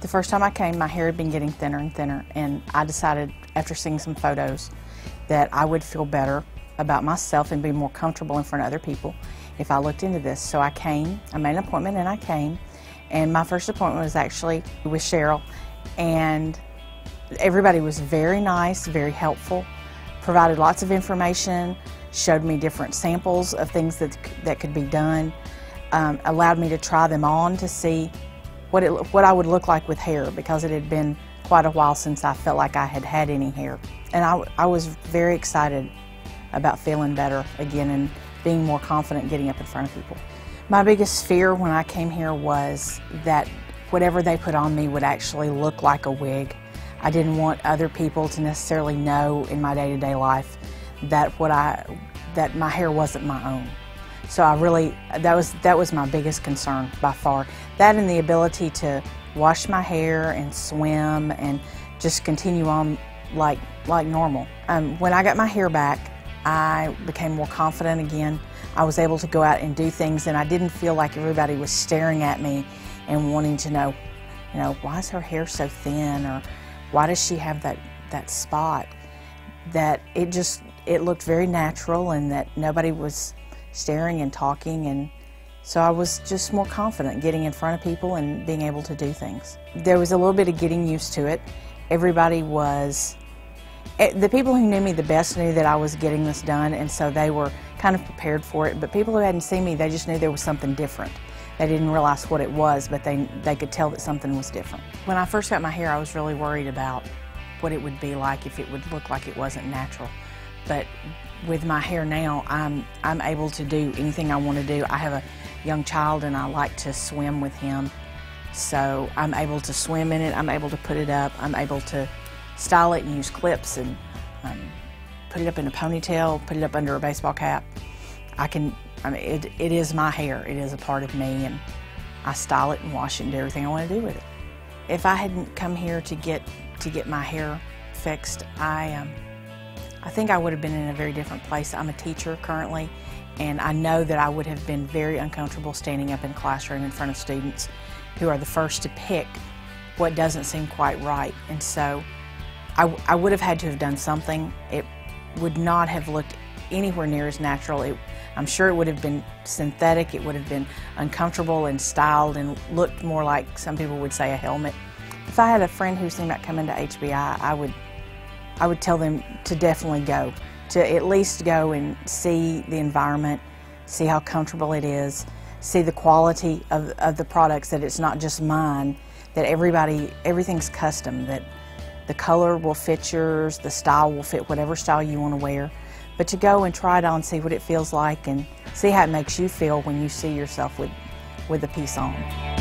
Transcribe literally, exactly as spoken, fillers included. The first time I came, my hair had been getting thinner and thinner, and I decided after seeing some photos that I would feel better about myself and be more comfortable in front of other people if I looked into this. So I came, I made an appointment, and I came, and my first appointment was actually with Cheryl, and everybody was very nice, very helpful, provided lots of information, showed me different samples of things that, that could be done, um, allowed me to try them on to see What, it, what I would look like with hair, because it had been quite a while since I felt like I had had any hair. And I, I was very excited about feeling better again and being more confident getting up in front of people. My biggest fear when I came here was that whatever they put on me would actually look like a wig. I didn't want other people to necessarily know in my day-to-day life that, what I, that my hair wasn't my own. So I really, that was, that was my biggest concern by far. That and the ability to wash my hair and swim and just continue on like, like normal. Um, when I got my hair back, I became more confident again. I was able to go out and do things, and I didn't feel like everybody was staring at me and wanting to know, you know, why is her hair so thin, or why does she have that, that spot? That it just, it looked very natural, and that nobody was staring and talking, and so I was just more confident getting in front of people and being able to do things. There was a little bit of getting used to it. Everybody was, the people who knew me the best knew that I was getting this done, and so they were kind of prepared for it, but people who hadn't seen me, they just knew there was something different. They didn't realize what it was, but they, they could tell that something was different. When I first got my hair, I was really worried about what it would be like, if it would look like it wasn't natural. But with my hair now, I'm, I'm able to do anything I want to do. I have a young child, and I like to swim with him. So I'm able to swim in it, I'm able to put it up, I'm able to style it and use clips and um, put it up in a ponytail, put it up under a baseball cap. I can, I mean, it, it is my hair, it is a part of me, and I style it and wash it and do everything I want to do with it. If I hadn't come here to get, to get my hair fixed, I, um, I think I would have been in a very different place. I'm a teacher currently, and I know that I would have been very uncomfortable standing up in a classroom in front of students who are the first to pick what doesn't seem quite right. And so I, I would have had to have done something. It would not have looked anywhere near as natural. It, I'm sure it would have been synthetic. It would have been uncomfortable and styled and looked more like, some people would say, a helmet. If I had a friend who's thinking about coming to H B I, I would I would tell them to definitely go, to at least go and see the environment, see how comfortable it is, see the quality of, of the products, that it's not just mine, that everybody, everything's custom, that the color will fit yours, the style will fit whatever style you want to wear, but to go and try it on, see what it feels like, and see how it makes you feel when you see yourself with, with the piece on.